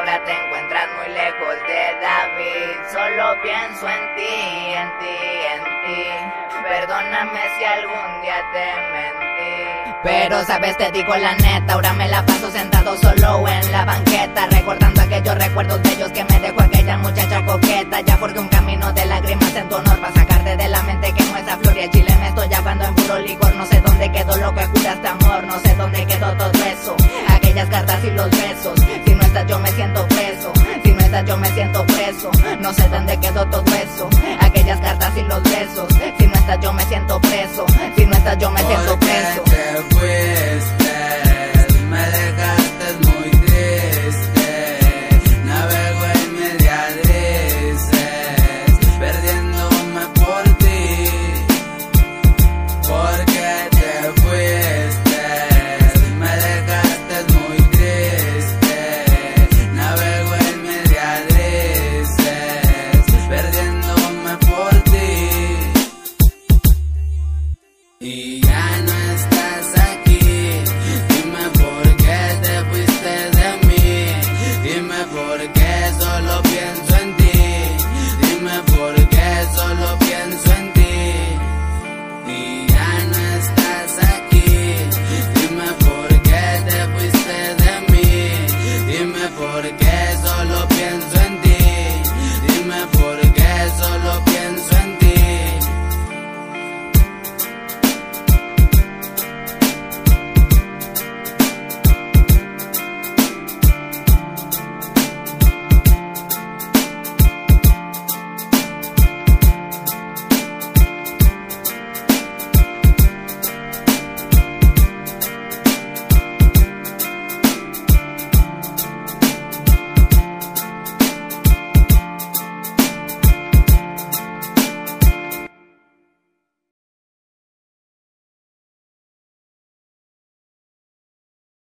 ahora te encuentras muy lejos de David. Solo pienso en ti, en ti, en ti. Perdóname si algún día te mentí. Pero sabes, te digo la neta, ahora me la paso sentado solo en la banqueta, recordando aquellos recuerdos de ellos que me dejó aquella muchacha coqueta. Ya forjé un camino de lágrimas en tu honor, para sacarte de la mente que no es a flor y a chile me estoy lavando en puro licor. No sé dónde quedó lo que juraste amor, no sé dónde quedó todo eso, aquellas cartas y los besos. Si no estás yo me siento preso, si no estás yo me siento preso. No sé dónde quedó todo eso, aquellas cartas y los besos. Si no estás yo me siento preso, si no estás yo me siento preso.